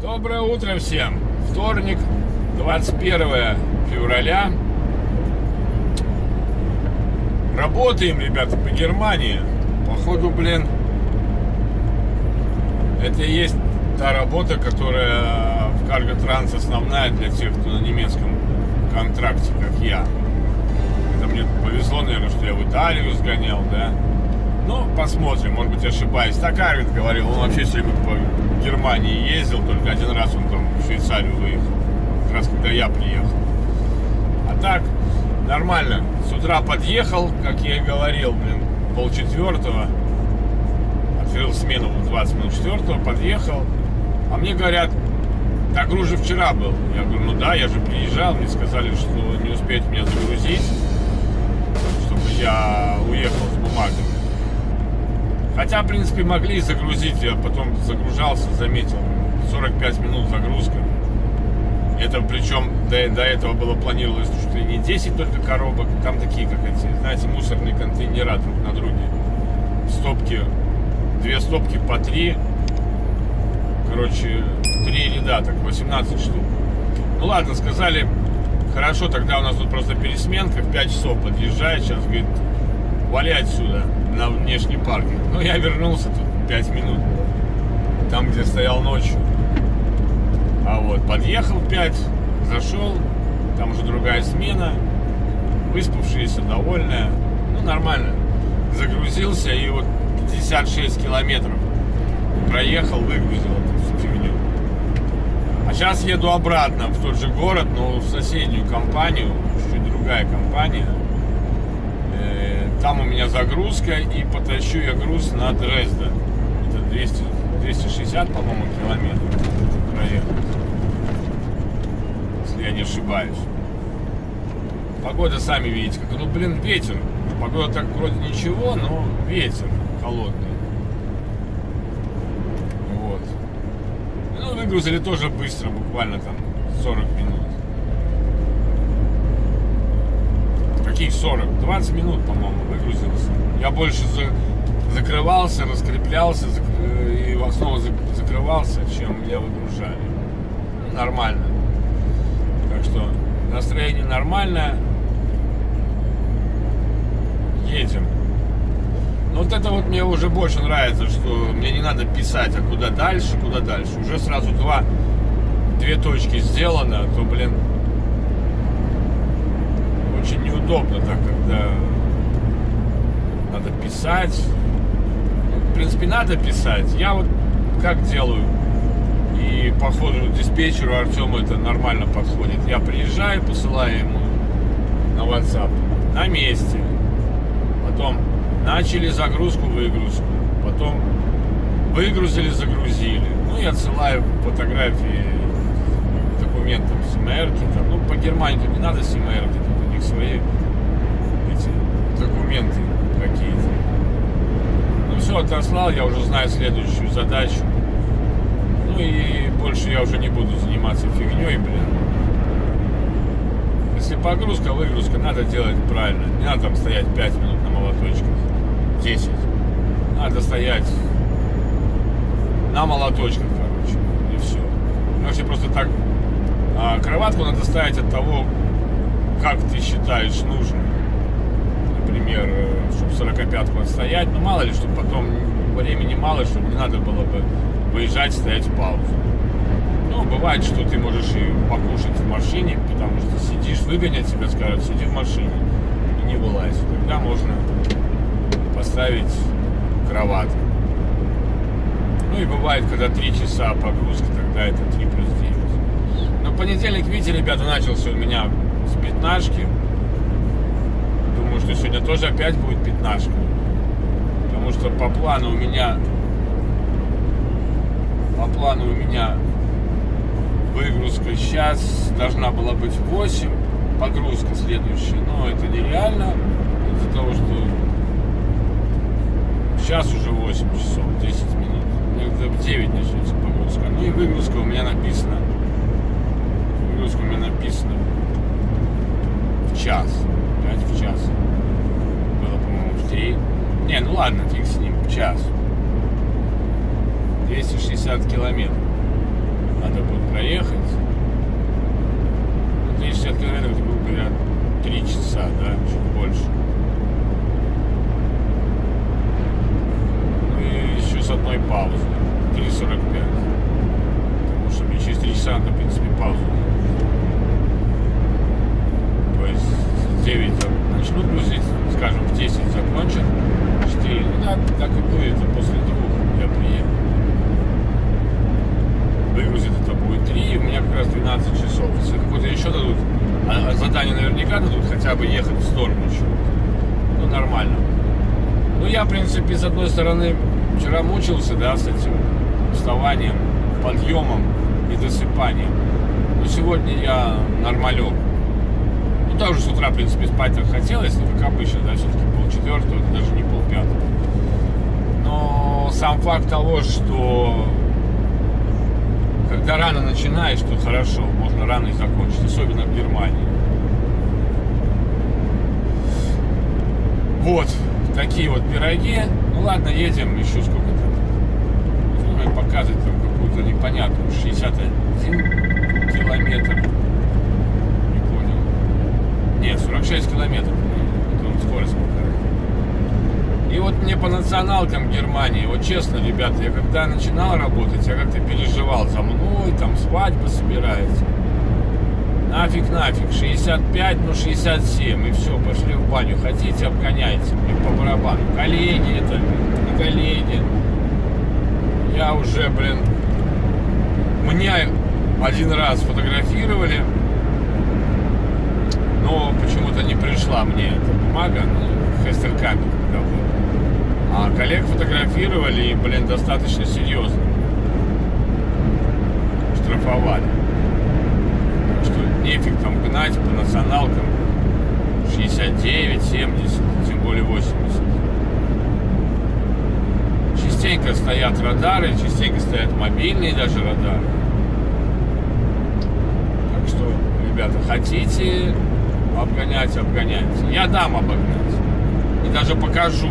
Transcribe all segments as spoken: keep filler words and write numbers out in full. Доброе утро всем! Вторник, двадцать первое февраля. Работаем, ребята, по Германии. Походу, блин, это и есть та работа, которая в Карго-Транс основная для тех, кто на немецком контракте, как я. Это мне повезло, наверное, что я в Италию сгонял, да? Ну, посмотрим, может быть, ошибаюсь. Так Арвид говорил, он вообще сегодня по Германии ездил, только один раз он там в Швейцарию выехал, как раз когда я приехал. А так, нормально, с утра подъехал, как я и говорил, блин, полчетвертого, открыл смену в двадцать минут четвертого, подъехал, а мне говорят, так груз же вчера был. Я говорю, ну да, я же приезжал, мне сказали, что не успеют меня загрузить, чтобы я уехал с бумагами. Хотя, в принципе, могли загрузить, я потом загружался, заметил, сорок пять минут загрузка. Это причем до, до этого было планировалось, что не десять только коробок, там такие, как эти, знаете, мусорные контейнера друг на друге. Стопки, две стопки по три, короче, три ряда, так, восемнадцать штук. Ну ладно, сказали, хорошо, тогда у нас тут просто пересменка, в пять часов подъезжает, сейчас, говорит, вали отсюда, на внешний паркинг. Но я вернулся тут пять минут, там, где стоял ночью. А вот, подъехал пять, зашел, там уже другая смена, выспавшаяся, довольная, ну, нормально. Загрузился и вот пятьдесят шесть километров проехал, выгрузил эту фигню. А сейчас еду обратно в тот же город, но в соседнюю компанию, чуть-чуть другая компания. Там у меня загрузка, и потащу я груз на Дрезден. Это двести, двести шестьдесят, по-моему, километров проехать, если я не ошибаюсь. Погода, сами видите, как, ну, блин, ветер. Погода так вроде ничего, но ветер холодный. Вот. Ну, выгрузили тоже быстро, буквально там сорок минут. сорок, двадцать минут, по-моему, выгрузился. Я больше за, закрывался, раскреплялся зак, и в основу за, закрывался, чем я выгружали. Ну, нормально. Так что настроение нормальное. Едем. Но вот это вот мне уже больше нравится, что мне не надо писать, а куда дальше, куда дальше. Уже сразу два, две точки сделано, то, блин, очень неудобно так, когда надо писать. В принципе, надо писать. Я вот как делаю. И по ходу диспетчеру Артему это нормально подходит. Я приезжаю, посылаю ему на WhatsApp на месте. Потом начали загрузку, выгрузку. Потом выгрузили, загрузили. Ну и отсылаю фотографии документов с СМРки. Ну, по Германии не надо СМРки. Свои эти документы какие-то. Ну все, отослал, я уже знаю следующую задачу. Ну и больше я уже не буду заниматься фигней, блин. Если погрузка, выгрузка, надо делать правильно. Не надо там стоять пять минут на молоточках, десять. Надо стоять на молоточках, короче, и все. Вообще просто так, а кроватку надо ставить от того, как ты считаешь нужным. Например, чтобы сорокопятку отстоять, ну мало ли, чтобы потом времени мало, чтобы не надо было бы выезжать, стоять в паузу. Ну, бывает, что ты можешь и покушать в машине, потому что сидишь, выгонят тебя, скажут, сиди в машине и не вылазь. Тогда можно поставить кроватку. Ну и бывает, когда три часа погрузки, тогда это три плюс девять. Но понедельник, видите, ребята, начался у меня с пятнашки. Думаю, что сегодня тоже опять будет пятнашка. Потому что по плану у меня по плану у меня выгрузка сейчас должна была быть восемь. Погрузка следующая. Но это нереально. Из-за того, что сейчас уже восемь часов, десять минут. Где-то в девять начнется погрузка. Ну и выгрузка у меня написана. Выгрузка у меня написана. Час. пять в час. Было, по-моему, в три. Не, ну ладно, фиг с ним. В час. двести шестьдесят километров. надо будет проехать шестьдесят километров, это было примерно три часа, да, чуть больше. И еще с одной паузой три сорок пять, потому что мне через три часа, в принципе, паузу. То есть в девять начнут грузить, скажем, в десять закончат, четыре, ну да, так и будет, после двух я приеду. Выгрузит это будет три, у меня как раз двенадцать часов. Если какой-то еще дадут, а задание наверняка дадут, хотя бы ехать в сторону чего-то. Ну, нормально. Ну, я, в принципе, с одной стороны, вчера мучился, да, с этим вставанием, подъемом и досыпанием. Но сегодня я нормалек. Ну, также с утра, в принципе, спать так хотелось, но как обычно, да, все-таки полчетвертого, даже не полпятого. Но сам факт того, что когда рано начинаешь, то хорошо, можно рано и закончить, особенно в Германии. Вот такие вот пироги. Ну ладно, едем еще сколько-то. Показывает там какую-то непонятную. шестьдесят один километр. Не понял. Нет, сорок шесть километров. Это скорость пока. И вот мне по националкам Германии, вот честно, ребята, я когда начинал работать, я как-то переживал за мной, там свадьба собирается. Нафиг, нафиг, шестьдесят пять, ну шестьдесят семь, и все, пошли в баню. Хотите, обгоняйте, мне по барабану. Коллеги это, не коллеги. Я уже, блин, меня один раз фотографировали, но почему-то не пришла мне эта бумага, ну, хестерками, когда было. А коллег фотографировали и, блин, достаточно серьезно штрафовали. Нефиг там гнать по националкам шестьдесят девять, семьдесят, тем более восемьдесят. Частенько стоят радары, частенько стоят мобильные даже радары. Так что, ребята, хотите обгонять, обгоняйте. Я дам обогнать. И даже покажу.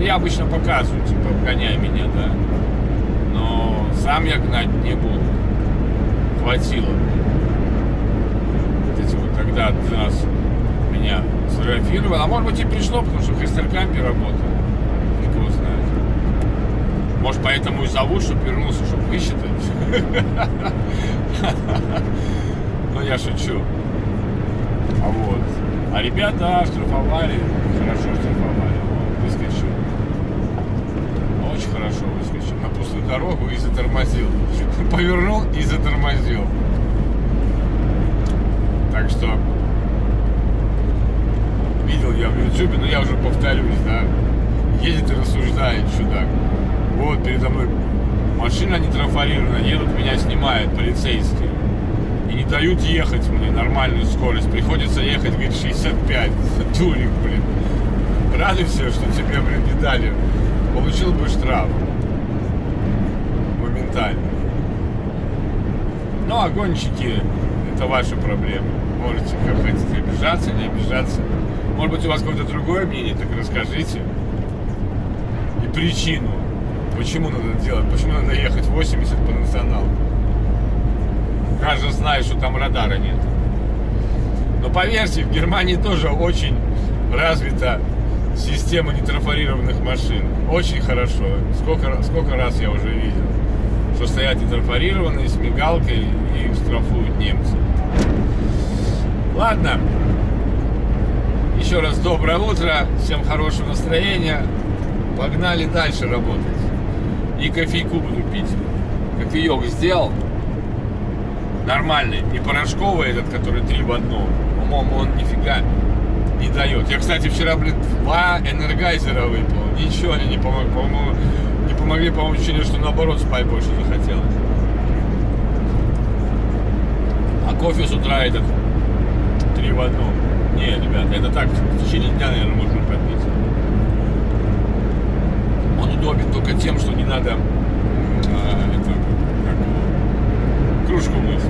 Я обычно показываю, типа, обгоняй меня, да. Но сам я гнать не буду. Хватило. Когда один раз меня сфотографировали, а может быть и пришло, потому что в Хестеркампе работал, никто не знает. Может, поэтому и зовут, чтобы вернулся, чтобы высчитать. Но я шучу. А вот. А ребята штрафовали, хорошо штрафовали. Выскочил. Очень хорошо выскочил. На пустую дорогу и затормозил. Повернул и затормозил. Так что видел я в ютубе, но я уже повторюсь, да, едет и рассуждает чудак. Вот передо мной машина не трафарирована, едут, меня снимают полицейские. И не дают ехать мне нормальную скорость. Приходится ехать, говорит, шестьдесят пять. Дурик, блин. Радуйся, что тебе, блин, не дали. Получил бы штраф. Моментально. Ну, а гонщики, это ваши проблемы. Можете, как хотите, обижаться, не обижаться. Может быть, у вас какое-то другое мнение, так расскажите. И причину, почему надо делать, почему надо ехать восемьдесят по националу. Даже знаю, что там радара нет. Но поверьте, в Германии тоже очень развита система нетрафарированных машин. Очень хорошо. Сколько, сколько раз я уже видел, что стоят нетрафарированные с мигалкой и штрафуют немцы. Ладно, еще раз доброе утро, всем хорошего настроения, погнали дальше работать. И кофейку буду пить, кофеек сделал, нормальный, не порошковый этот, который три в одном, по-моему, он нифига не дает. Я, кстати, вчера, блин, два энергайзера выпил, ничего они не помогли, по-моему, не помогли, по-моему, ощущение, что наоборот спать больше захотелось. А кофе с утра этот три в одном. Не, ребята, это так в течение дня, наверное, можно попить. Он удобен только тем, что не надо а, это, как, кружку мыть.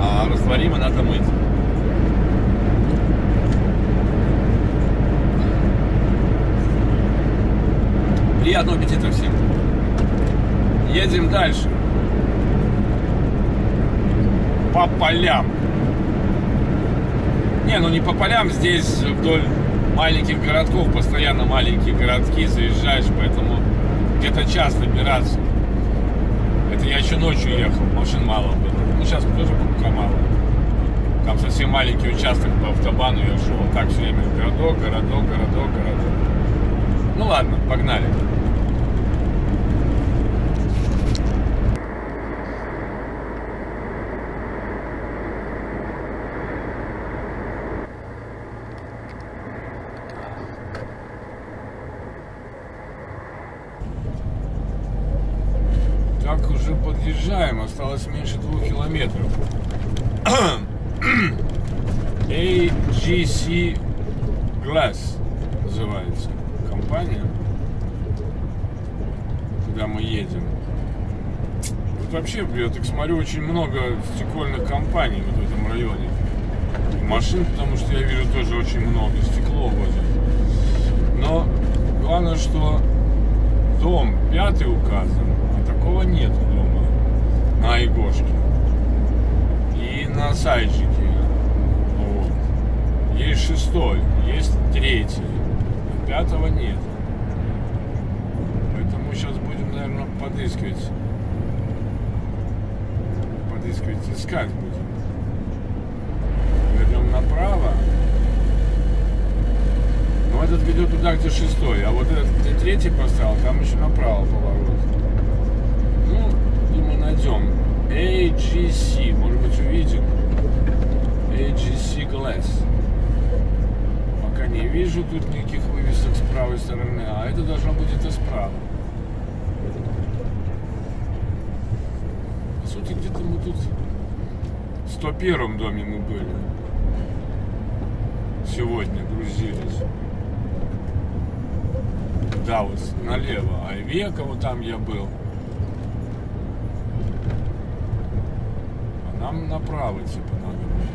А растворимо надо мыть. Приятного аппетита всем. Едем дальше. по полям. Не, ну не по полям, здесь вдоль маленьких городков, постоянно маленькие городки заезжаешь, поэтому где-то час добираться. Это я еще ночью ехал, машин мало было. Ну сейчас тоже пока мало. Там совсем маленький участок по автобану я шел. Вот так все время городок, городок, городок, городок. Ну ладно, погнали. Так, уже подъезжаем, осталось меньше двух километров. эй джи си Glass называется компания, куда мы едем. Тут вообще, я так смотрю, очень много стекольных компаний вот в этом районе. И машин, потому что я вижу тоже очень много, стекло возят. Но главное, что дом пятый указан, а такого нет дома на Айгошке и на Сайджике. Вот. Есть шестой, есть третий. Пятого нет. Поэтому сейчас будем, наверное, подыскивать. Подыскивать, искать будем. Идем направо. Но этот ведет туда, где шестой. А вот этот, где третий поставил, там еще направо поворот. Ну, думаю, найдем. эй джи си. Может быть, увидим. эй джи си Glass. Не вижу тут никаких вывесок с правой стороны, а это должно быть где-то справа. По сути, где-то мы тут в сто первом доме мы были. Сегодня грузились. Да, вот налево. А века вот там я был. А нам направо типа надо будет.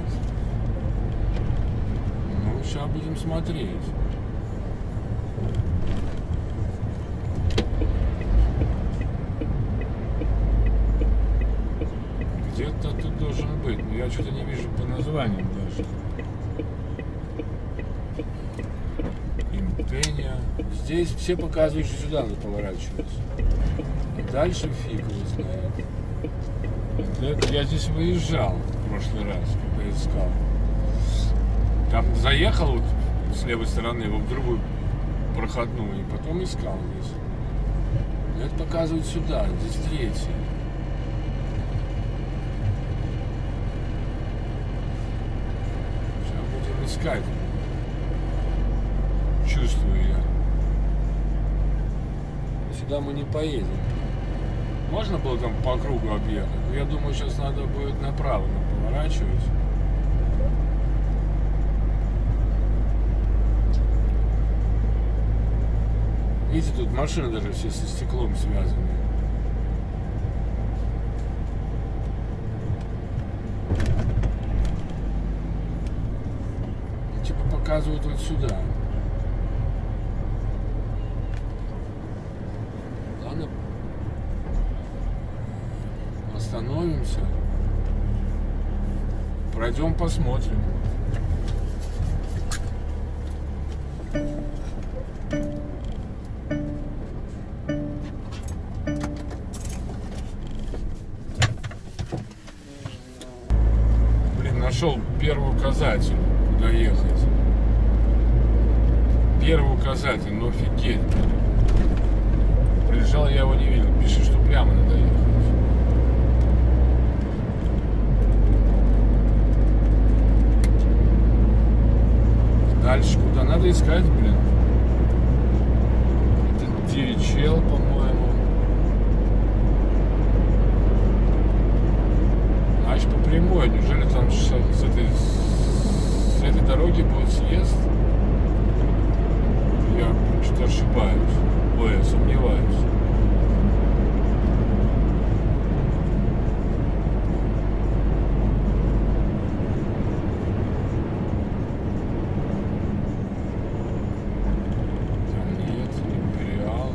Сейчас будем смотреть. Где-то тут должен быть, но я что-то не вижу по названию даже. Импения. Здесь все показывают, что сюда надо поворачиваться. Дальше фиг его знает. Я здесь выезжал в прошлый раз, когда искал. Там заехал вот с левой стороны, вот в другую проходную, и потом искал здесь. Но это показывает сюда, здесь третий. Сейчас будем искать. Чувствую я. Сюда мы не поедем. Можно было там по кругу объехать? Я думаю, сейчас надо будет направо поворачивать. Видите, тут машины даже все со стеклом связаны. И типа показывают вот сюда. Ладно. Остановимся. Пройдем, посмотрим. Первый указатель, куда ехать. Первый указатель, но офигеть. Прилежал, я его не видел. Пишет, что прямо надо ехать. Дальше куда надо искать, блин? Это ди эйч эл, по-моему. Прямой, неужели там с этой, с этой дороги будет съезд? Я что-то ошибаюсь. Ой, я сомневаюсь. Там нет, Империал.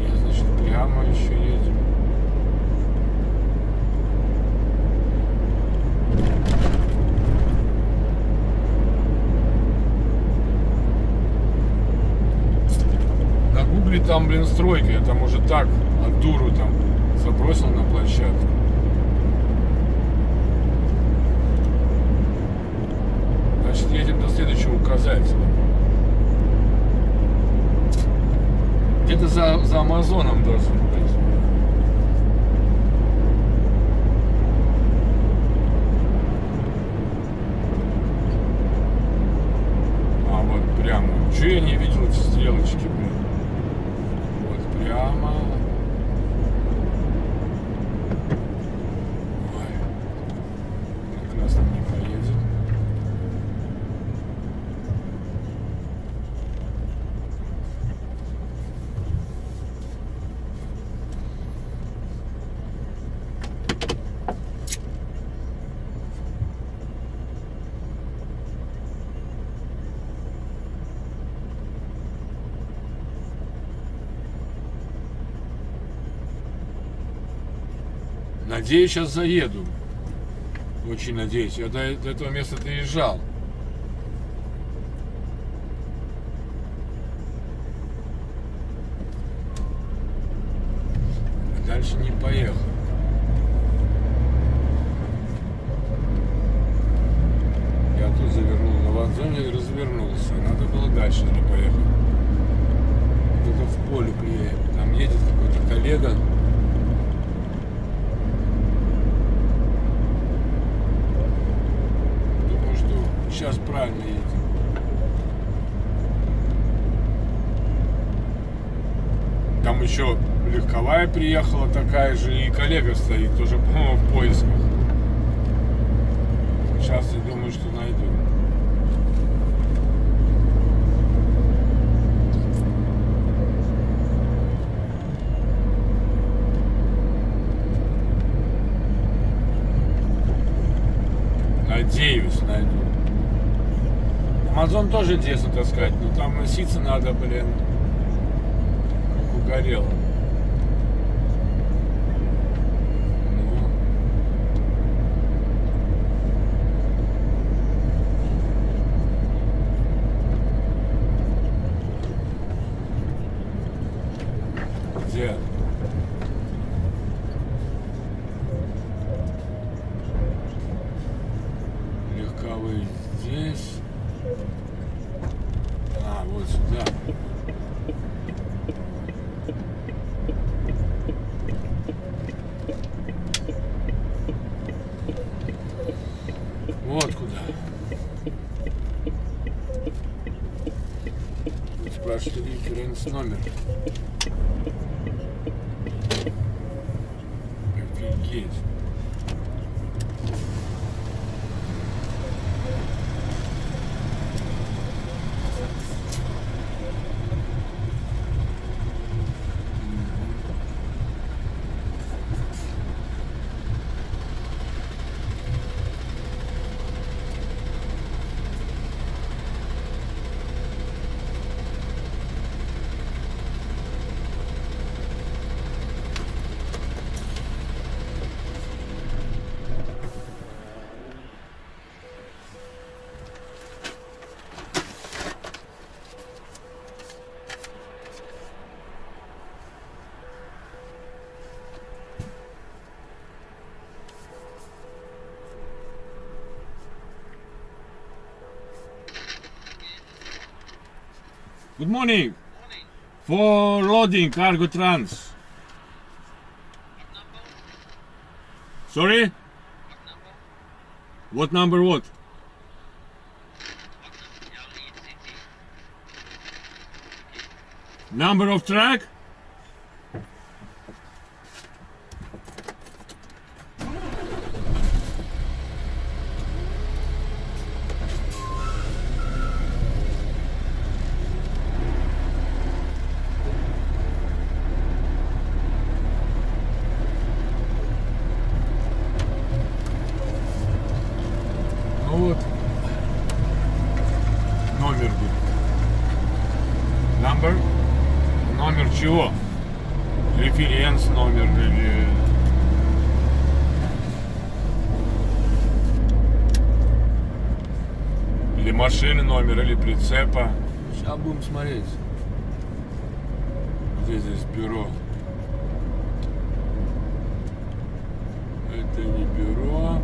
Нет, значит, прямо еще едем. там, блин, стройка, я там уже так от дуру там забросил на площадку. Значит, едем до следующего указателя. Где-то за, за Амазоном должен быть. А вот прямо. Чего я не видел эти стрелочки, блин? Вот прямо. Ой. Как раз там не поедет. Надеюсь, сейчас заеду. Очень надеюсь. Я до, до этого места доезжал. Дальше не поехал. Я тут завернул на вокзале и развернулся. Надо было дальше не поехать. Только в поле приехал. Там едет какой-то коллега. Сейчас правильно едем. Там еще легковая приехала такая же, и коллега стоит тоже, по-моему, в поисках. Сейчас я думаю, что найду. Надеюсь, найду. Амазон тоже интересно таскать, но там носиться надо, блин, как угорело. Номер. Офигеть. Good morning. Morning. For loading cargo trans. What number? Sorry? What number? What number what? What number? Number of track? Машины номер или прицепа. Сейчас будем смотреть. где здесь бюро? Это не бюро.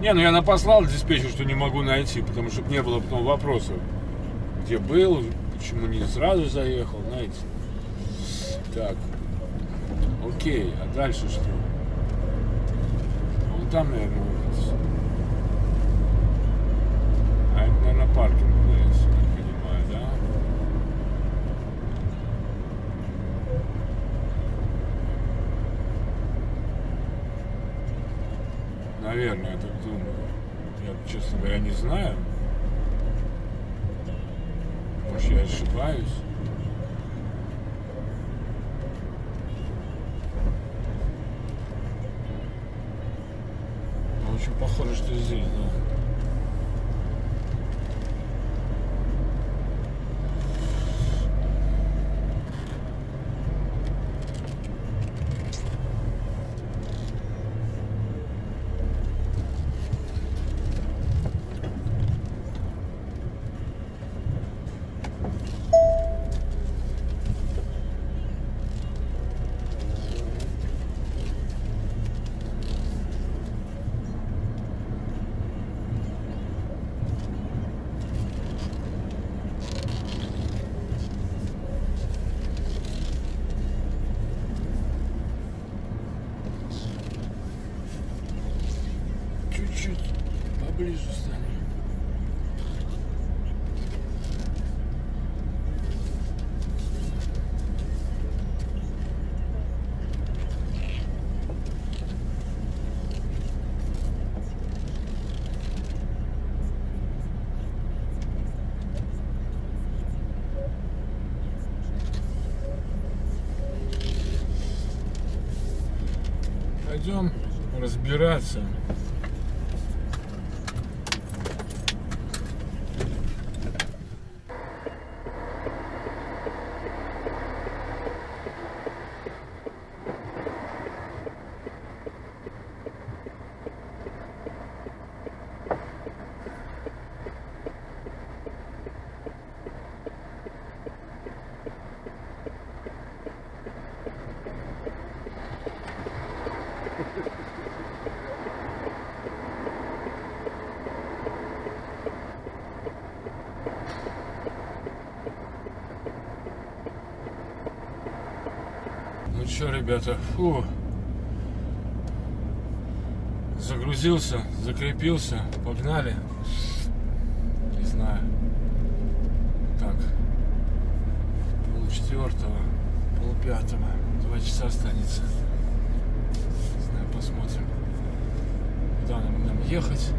Не, ну я напослал диспетчеру, что не могу найти, потому что не было потом вопроса, где был, почему не сразу заехал, знаете. Так, окей, а дальше что? Вон там, наверное, выход. А это, наверное, паркинг, я понимаю, да? Наверное, я так думаю. Я, честно говоря, не знаю. Может, я ошибаюсь. Очень похоже, что здесь, разбираться. Все, ребята, фу, загрузился, закрепился, погнали, не знаю, так, пол четвертого, пол пятого, два часа останется, не знаю, посмотрим, куда нам, нам ехать.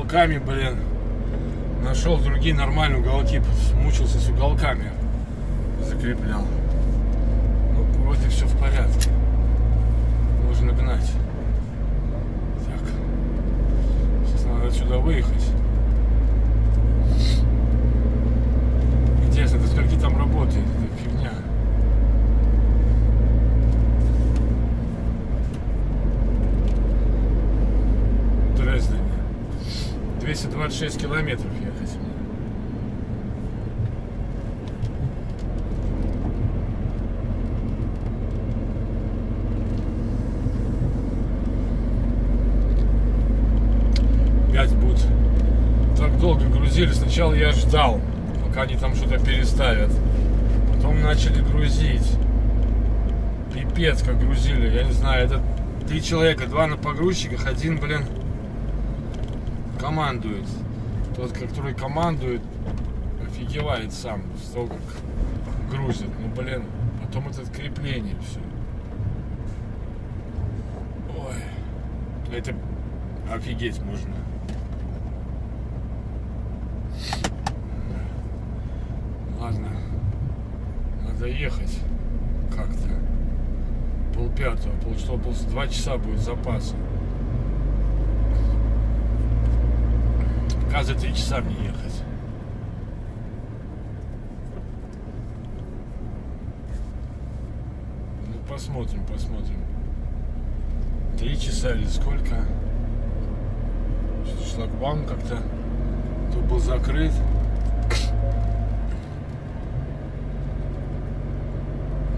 Уголками, блин, нашел другие нормальные уголки, мучился с уголками, закреплял. Ну, вроде все в порядке, нужно гнать. Так, сейчас надо отсюда выехать. Интересно, до скольки там работает эта фигня? Дрезден. двести двадцать шесть километров ехать. Опять будет. Так долго грузили. Сначала я ждал, пока они там что-то переставят. Потом начали грузить. Пипец, как грузили. Я не знаю, это три человека, два на погрузчиках, один, блин, командует. Тот, который командует, офигевает сам с того, как грузит. Ну, блин, потом это крепление все. Ой, это офигеть можно. Ладно, надо ехать как-то. Пол пятого, пол шестого, пол два часа будет запаса. За три часа мне ехать. Посмотрим, посмотрим. Три часа или сколько? Шлагбаум как-то тут был закрыт.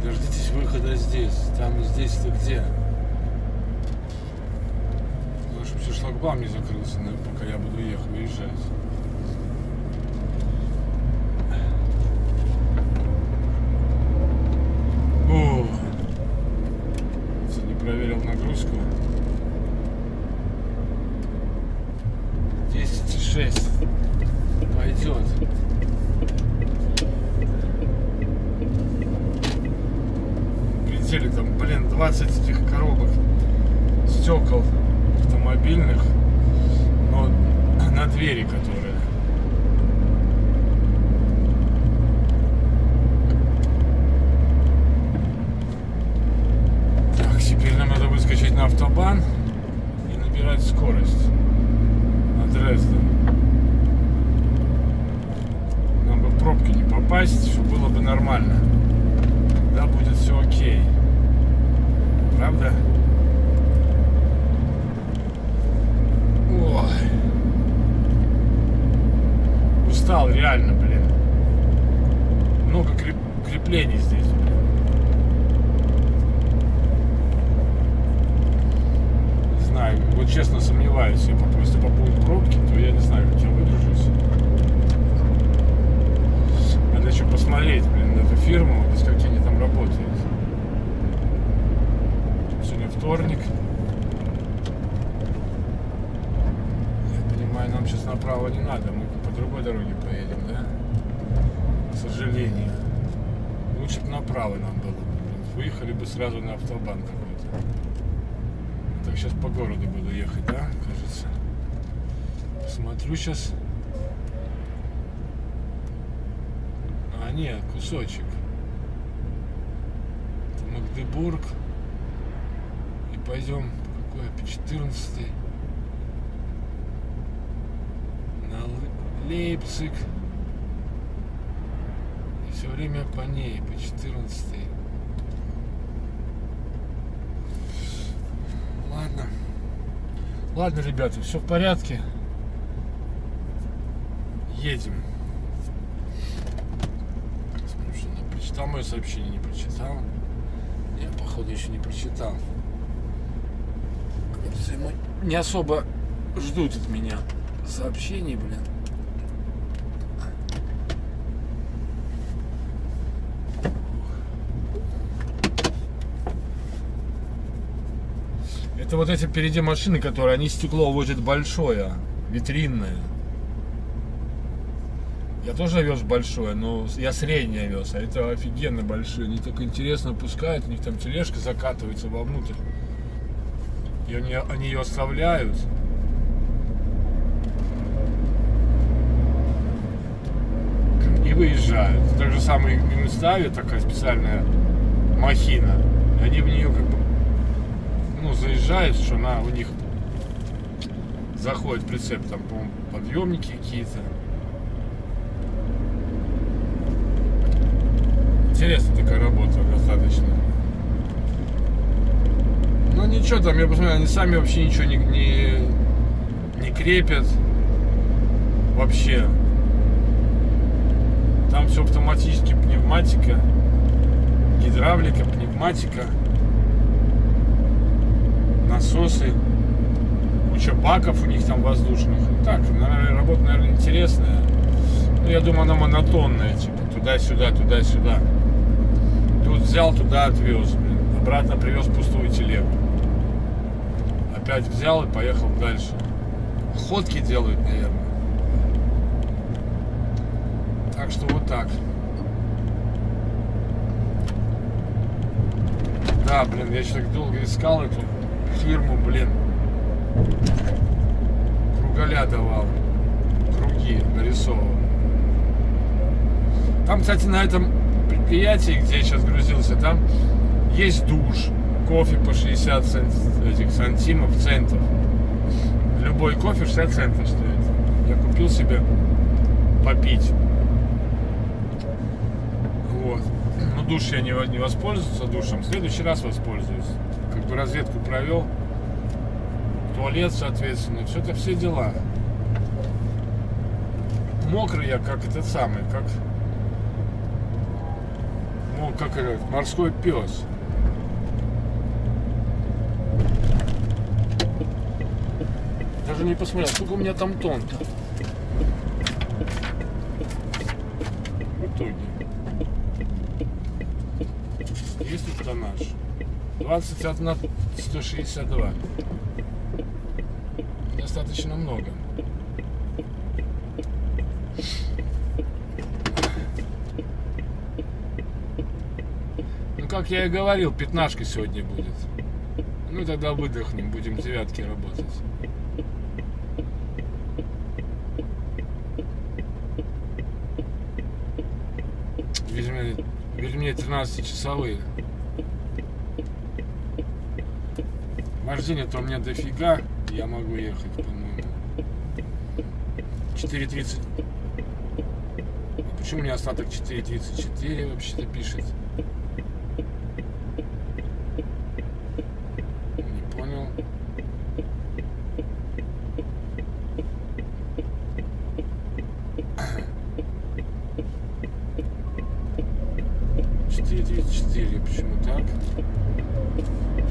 Дождитесь выхода здесь. Там здесь-то где? Потому что все шлагбаум не закрылся, но пока я буду ехать, выезжать. О, не проверил нагрузку. десять и шесть. Пойдет. Прилетели там, блин, двадцать этих коробок стекол автомобильных, но на двери, которые. Так, теперь нам надо выскочить на автобан и набирать скорость на Дрезден. Нам бы в пробки не попасть, чтобы было бы нормально. Да, будет все окей. Правда? Ой. Устал, реально, блин. Много креп... креплений здесь. Не знаю, вот честно сомневаюсь. Я попробую, если попадут пробки, то я не знаю, как я выдержусь. Надо еще посмотреть, блин, на эту фирму, без каких они там работают. Сегодня вторник. Я понимаю, нам сейчас направо не надо, мы по другой дороге поедем, да? К сожалению. Лучше бы направо нам было. Выехали бы сразу на автобан какой-то. Так, сейчас по городу буду ехать, да, кажется. Посмотрю сейчас. А нет, кусочек. Это Магдебург. И пойдем по какой? По четырнадцатой. На Липциг. И все время по ней, по четырнадцатой. Ладно. Ладно, ребята, все в порядке. Едем. Прочитал мое сообщение, не прочитал. Я, походу, еще не прочитал. Не особо ждут от меня сообщений, блин. Это вот эти впереди машины, которые они стекло возят большое, витринное. Я тоже вез большое, но я среднее вез, а это офигенно большие. Они так интересно пускают, у них там тележка закатывается вовнутрь. И они, они ее оставляют. И выезжают. Так же самое им ставят, такая специальная махина. Они в нее как бы, ну, заезжают, что она у них заходит в прицеп, там, по-моему, подъемники какие-то. Интересная такая работа достаточно. Ну ничего там, я посмотрел, они сами вообще ничего не, не, не крепят. Вообще. Там все автоматически, пневматика, гидравлика, пневматика, насосы, куча баков у них там воздушных. Ну, так, наверное, работа, наверное, интересная. Но я думаю, она монотонная, типа туда-сюда, туда-сюда. Тут взял, туда отвез, блин. Обратно привез пустую телегу. Опять взял и поехал дальше. Ходки делают, наверное. Так что вот так. Да, блин, я еще так долго искал эту фирму, блин. Кругаля давал. Круги нарисовал. Там, кстати, на этом предприятии, где я сейчас грузился, там есть душ, кофе по шестьдесят этих сантимов, центов. Любой кофе шестьдесят центов стоит. Я купил себе попить. Вот. Ну, душ я не, не воспользуюсь душем, в следующий раз воспользуюсь. Как бы разведку провел, туалет, соответственно, что-то все дела. Мокрый я, как этот самый, как, ну, как этот, морской пес. Даже не посмотрел, сколько у меня там тонн-то. В итоге. Есть ли тоннаж? двадцать одна сто шестьдесят два. Достаточно много. Ну, как я и говорил, пятнашка сегодня будет. Ну, тогда выдохнем, будем девятки работать. Вернее, тринадцатичасовые. Вождение-то у меня дофига. Я могу ехать, по-моему. четыре тридцать. Почему у меня остаток четыре тридцать четыре вообще-то пишет? Не понял. четыре тридцать четыре, почему так?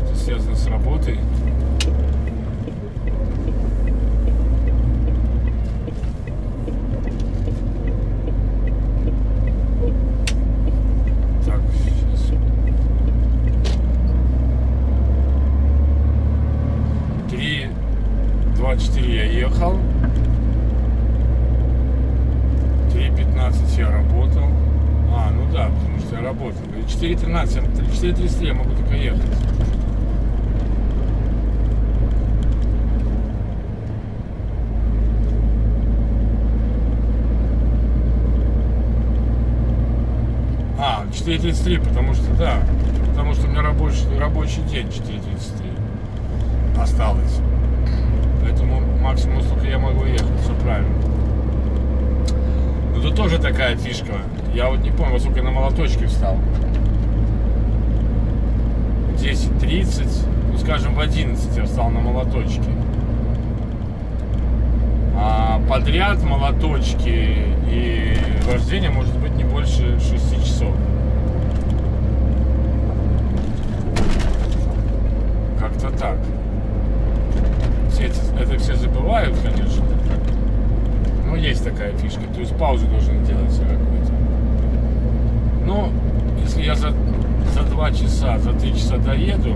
Что связано с работой? четыре тринадцать, четыре тридцать три я могу только ехать. А, четыре тридцать три, потому что, да, потому что у меня рабочий, рабочий день четыре тридцать три осталось. Поэтому максимум сколько я могу ехать, все правильно. Но тут тоже такая фишка. Я вот не помню, во сколько я на молоточке встал. десять тридцать, ну скажем в одиннадцать я встал на молоточке. А подряд молоточки и вождение может быть не больше шести часов. Как-то так. Все это, это все забывают, конечно. Но есть такая фишка. То есть паузу должен делать какую-то. Но если я за, за два часа, за три часа доеду,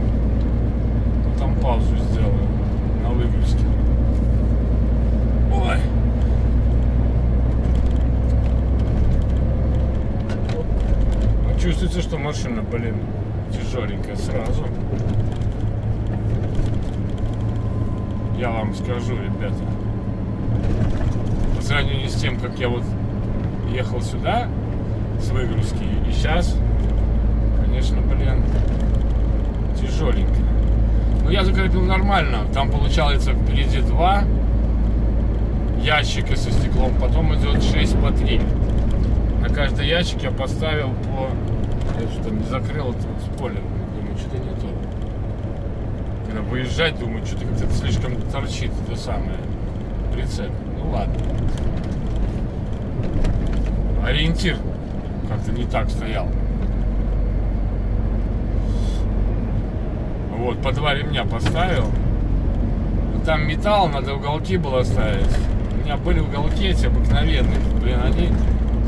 то там паузу сделаю на выгрузке. Ой. Чувствуется, что машина, блин, тяжеленькая сразу. Я вам скажу, ребята, по сравнению с тем, как я вот ехал сюда с выгрузки, и сейчас, конечно, блин, тяжеленько. Но я закрепил нормально. Там получается впереди два ящика со стеклом, потом идет шесть по три. На каждый ящик я поставил по... Я что-то не закрыл это спойлер. Думаю, что-то не то. Когда выезжать, думаю, что-то как-то слишком торчит это самое прицеп. Ну ладно. Ориентир как-то не так стоял. Вот, по два ремня поставил. Там металл, надо уголки было ставить. У меня были уголки эти обыкновенные. Блин, они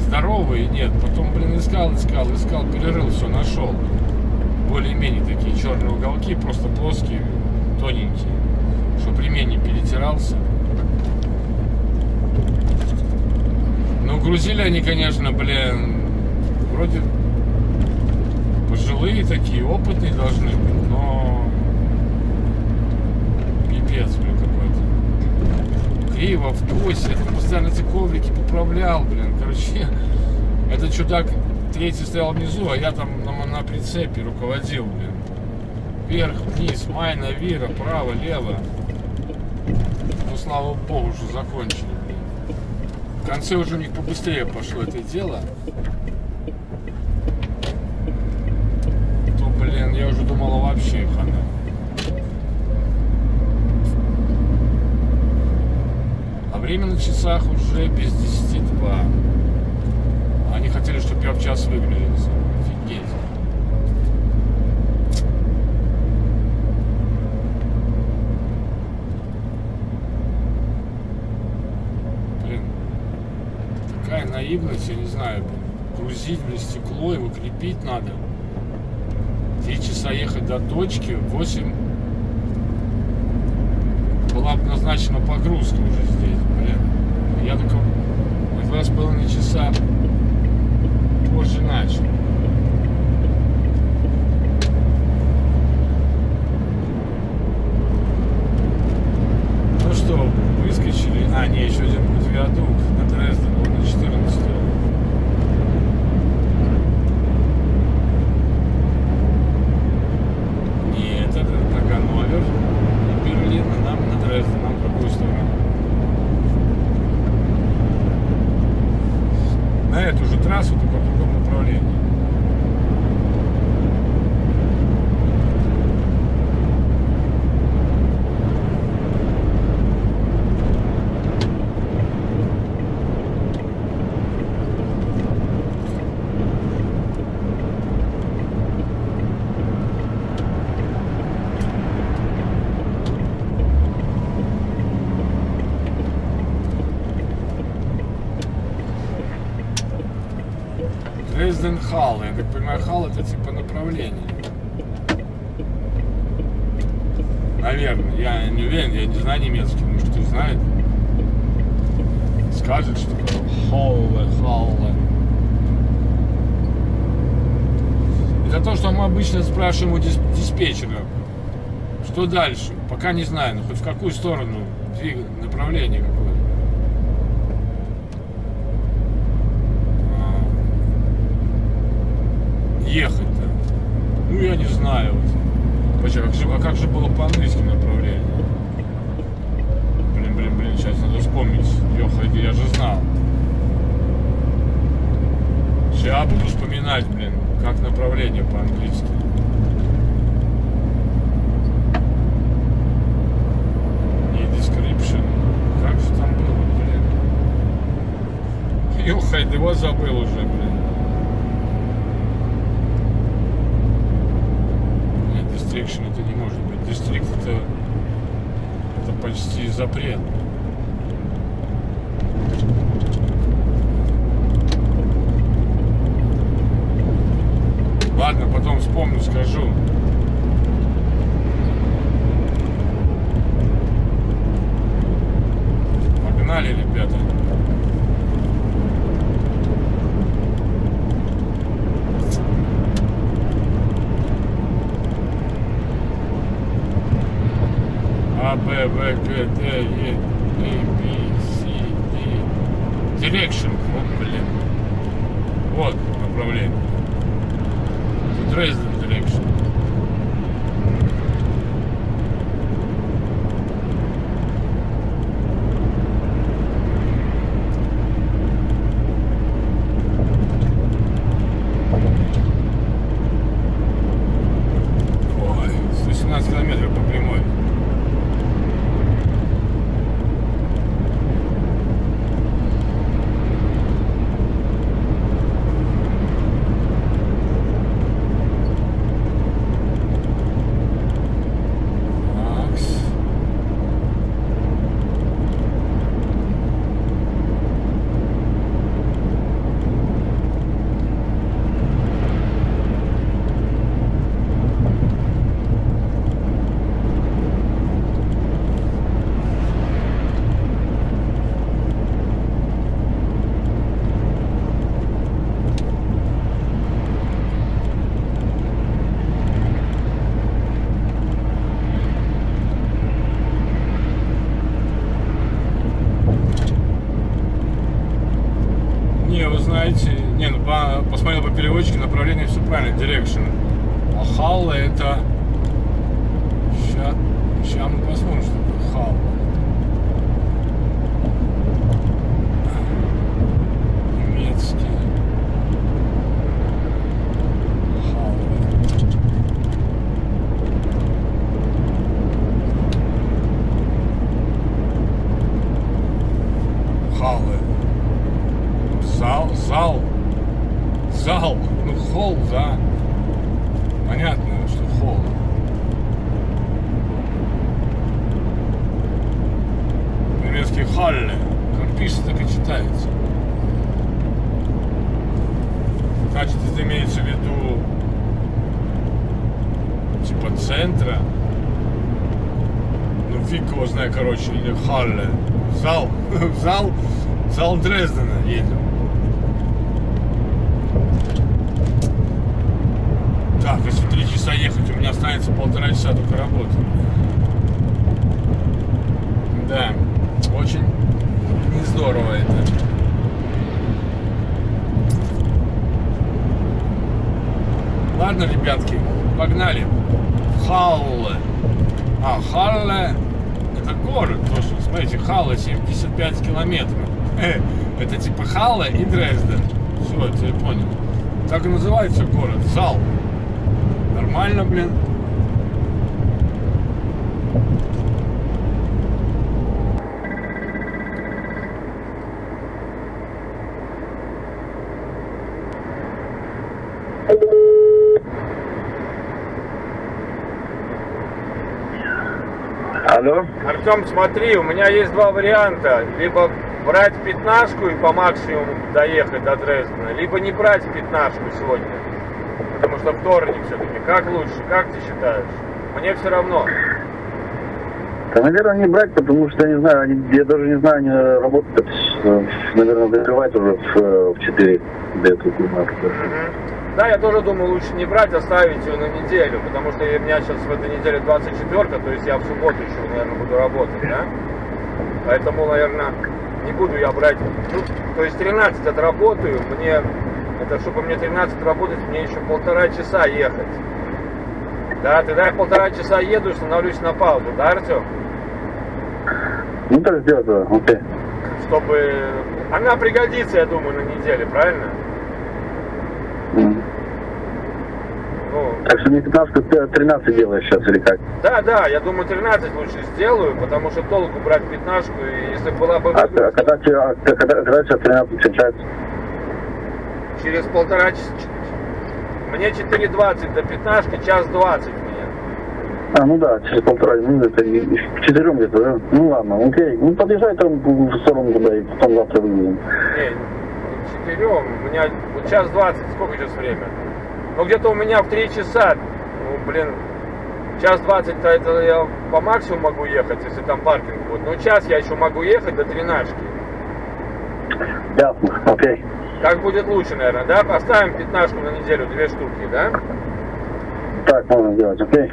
здоровые, нет. Потом, блин, искал, искал, искал, перерыл, все, нашел. Более-менее такие черные уголки, просто плоские, тоненькие, чтобы ремень не перетирался. Ну, грузили они, конечно, блин, вроде пожилые такие, опытные должны быть, но пипец, блин, какой-то. Криво, в косе, я там постоянно эти коврики поправлял, блин, короче. Этот чудак третий стоял внизу, а я там на, на прицепе руководил, блин. Вверх, вниз, майна, вира, право, лево. Ну, слава богу, уже закончили, блин. В конце уже у них побыстрее пошло это дело. настенных часах уже без десяти два. Они хотели, чтобы я в час выглянулся. Офигеть. Блин, такая наивность, я не знаю. Грузить, блин, стекло, его крепить надо. Три часа ехать до точки, восемь. Была бы назначена погрузка уже здесь, блин. Я только в два с половиной часа позже начал. Ну что, выскочили. А, не, еще один будет виадук на Дрезден, он на четырнадцатое. Халле, я так понимаю, Халле это типа направление. Наверное, я не уверен, я не знаю немецкий, может кто знает. Скажет, что Халле, Халле. Это то, что мы обычно спрашиваем у диспетчера. Что дальше? Пока не знаю, но хоть в какую сторону двигать, направление какое. Ехать-то? Ну я не знаю. Вообще, а как же, а как же было по английским направлениям? Блин, блин, блин, сейчас надо вспомнить. Ёхать, я же знал. Сейчас буду вспоминать, блин, как направление по-английски. И description. Как же там было, блин? Ёхать, его забыл уже, блин. Это не может быть. Дистрикт это, это почти запрет. Ладно, потом вспомню, скажу. Погнали, ребята. Б, В, Г, Д, Е, А, Б, С, Д. Direction. Вот, блин. Вот направление. Дрезден Direction. Ой, сто семнадцать километров по прямой. Посмотрел по переводчике, направление все правильно, direction. А Халле это... Сейчас, сейчас мы посмотрим, что такое Халле. Немецкий. Халле. типа центра. Ну фиг его знает, короче, или Халле. В зал, в зал, в зал Дрездена едем. Так, если три часа ехать, у меня останется полтора часа только работы. Да, очень нездорово это. Ладно, ребятки, погнали. Халле. А, Халле — это город тоже. Смотрите, Халле семьдесят пять километров. Это типа Халле и Дрезден. Все, это я понял. Так и называется город. Зал. Нормально, блин. Артем, смотри, у меня есть два варианта: либо брать пятнашку и по максимуму доехать до Дрездена, либо не брать пятнашку сегодня, потому что вторник все-таки. Как лучше, как ты считаешь? Мне все равно. Да, наверное, не брать, потому что, не знаю, они, я даже не знаю, они работают, наверное, закрывать уже в, в четыре до этого марта. Да, я тоже думаю, лучше не брать, оставить ее на неделю, потому что у меня сейчас в этой неделе двадцать четвёрка, то есть я в субботу еще, наверное, буду работать, да? Поэтому, наверное, не буду я брать, ну, то есть тринадцать отработаю, мне, это чтобы мне тринадцать работать, мне еще полтора часа ехать. Да, тогда я полтора часа еду и становлюсь на паузу, да, Артем? Ну, так сделать, да, окей. Чтобы... Она пригодится, я думаю, на неделе, правильно? Так что не пятнашку, тринадцать делаешь сейчас или как? Да, да, я думаю, тринадцать лучше сделаю, потому что толку брать пятнашку, и если была бы... А, а когда сейчас когда, когда тринадцать кончается? Через полтора часа. Мне четыре двадцать до пятнашки, час двадцать мне. А, ну да, через полтора, ну это четырем где-то, да? Ну ладно, окей. Ну подъезжай там в сторону туда, и потом завтра выйдем. Не, четырем, у меня вот час двадцать, сколько сейчас время? Ну где-то у меня в три часа, ну блин, час двадцать-то это я по максимуму могу ехать, если там паркинг будет. Ну час я еще могу ехать до тринадцати. Да, окей. Так будет лучше, наверное, да? Поставим пятнашку на неделю, две штуки, да? Так можно сделать, окей.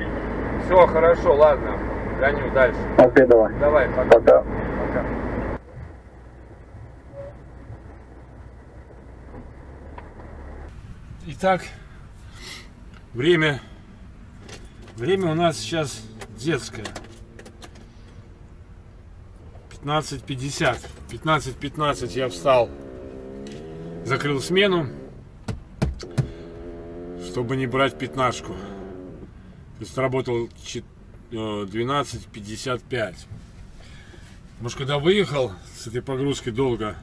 Все, хорошо, ладно, гоню дальше. Окей, давай. Давай, пока. Пока. Пока. Итак... Время, время у нас сейчас детское, пятнадцать пятьдесят, пятнадцать пятнадцать я встал, закрыл смену, чтобы не брать пятнашку, то есть работал двенадцать пятьдесят пять, потому что когда выехал с этой погрузкой, долго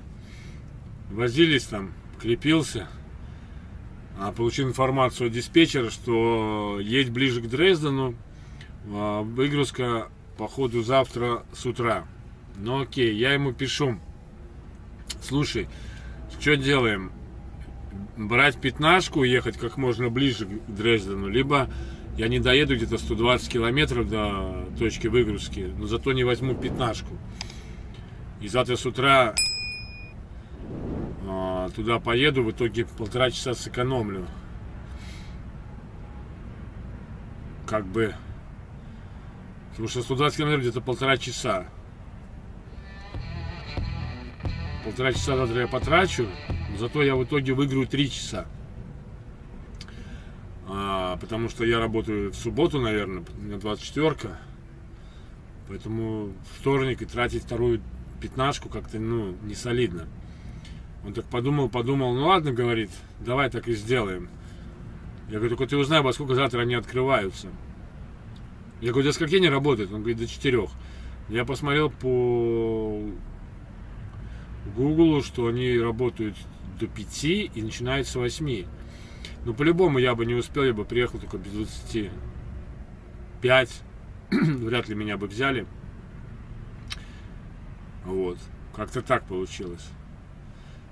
возились там, крепился. Получил информацию от диспетчера, что едь ближе к Дрездену, выгрузка походу завтра с утра. Ну окей, я ему пишу: слушай, что делаем? Брать пятнашку, ехать как можно ближе к Дрездену, либо я не доеду где-то сто двадцать километров до точки выгрузки, но зато не возьму пятнашку. И завтра с утра... туда поеду, в итоге полтора часа сэкономлю. Как бы, потому что сто двадцать километров где-то полтора часа. Полтора часа завтра я потрачу, зато я в итоге выиграю три часа. А, потому что я работаю в субботу, наверное, на двадцать четвёрка. Поэтому вторник и тратить вторую пятнашку как-то, ну, не солидно. Он так подумал, подумал, ну ладно, говорит, давай так и сделаем. Я говорю, только ты узнай, во сколько завтра они открываются. Я говорю, до скольки они работают? Он говорит, до четырех. Я посмотрел по Гуглу, что они работают до пяти и начинают с восьми. Но по-любому я бы не успел, я бы приехал только без двадцати пяти. Вряд ли меня бы взяли. Вот, как-то так получилось.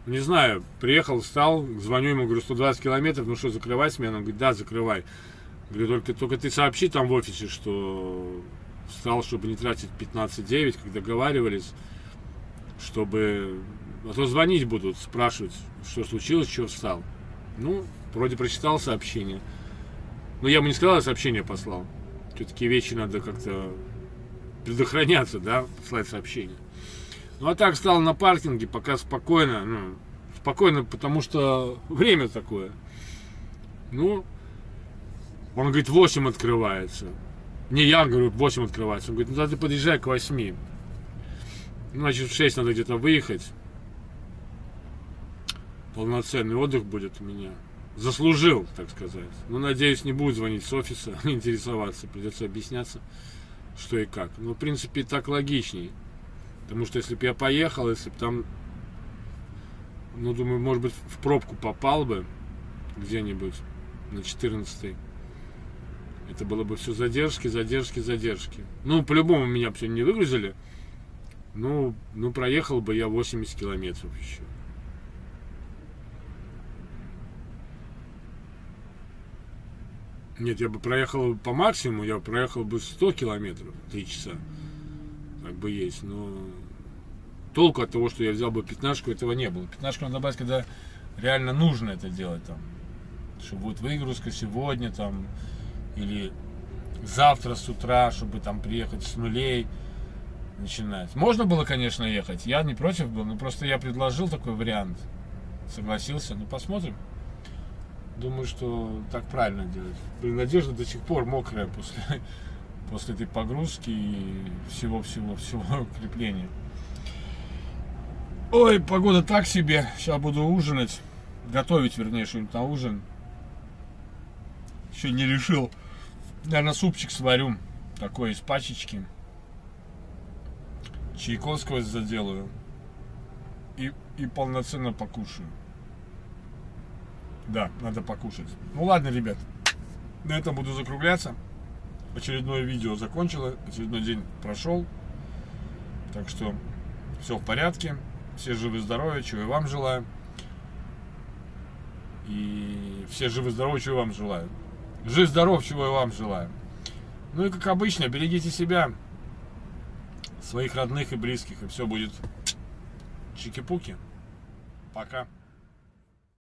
Не знаю, приехал, встал, звоню ему, говорю, сто двадцать километров, ну что, закрывай смену? Он говорит, да, закрывай. Говорю, только, только ты сообщи там в офисе, что встал, чтобы не тратить пятнадцать девять, как договаривались, чтобы... А то звонить будут, спрашивать, что случилось, чего встал. Ну, вроде прочитал сообщение. Но я бы не сказал, я сообщение послал. Все-таки вещи надо как-то предохраняться, да, послать сообщение. Ну, а так встал на паркинге, пока спокойно, ну, спокойно, потому что время такое. Ну, он говорит, восемь открывается. Не, я говорю, восемь открывается. Он говорит, ну, тогда ты подъезжай к восьми. Ну, значит, в шесть надо где-то выехать. Полноценный отдых будет у меня. Заслужил, так сказать. Ну, надеюсь, не будет звонить с офиса, интересоваться. Придется объясняться, что и как. Ну, в принципе, так логичней. Потому что, если бы я поехал, если бы там, ну, думаю, может быть, в пробку попал бы где-нибудь на четырнадцатый. Это было бы все задержки, задержки, задержки. Ну, по-любому меня бы не выгрузили. Ну, ну, проехал бы я восемьдесят километров еще. Нет, я бы проехал по максимуму, я бы проехал бы сто километров, три часа, как бы есть, но толку от того, что я взял бы пятнашку, этого не было. Пятнашку надо брать, когда реально нужно это делать, там, что будет выгрузка сегодня, там, или завтра с утра, чтобы там приехать с нулей, начинать. Можно было, конечно, ехать, я не против был, но просто я предложил такой вариант, согласился, ну, посмотрим. Думаю, что так правильно делать. Блин, одежда до сих пор мокрая после, после этой погрузки и всего-всего-всего крепления. Ой, погода так себе. Сейчас буду ужинать. Готовить, вернее, что-нибудь на ужин. Еще не решил. Наверное, супчик сварю. Такой из пачечки. Чайковского заделаю. И, и полноценно покушаю. Да, надо покушать. Ну ладно, ребят, на этом буду закругляться. Очередное видео закончило, очередной день прошел. Так что все в порядке. Все живы-здоровы, чего и вам желаю. И все живы-здоровы, чего и вам желаю. Жив-здоров, чего и вам желаю. Ну и как обычно, берегите себя, своих родных и близких, и все будет чики-пуки. Пока.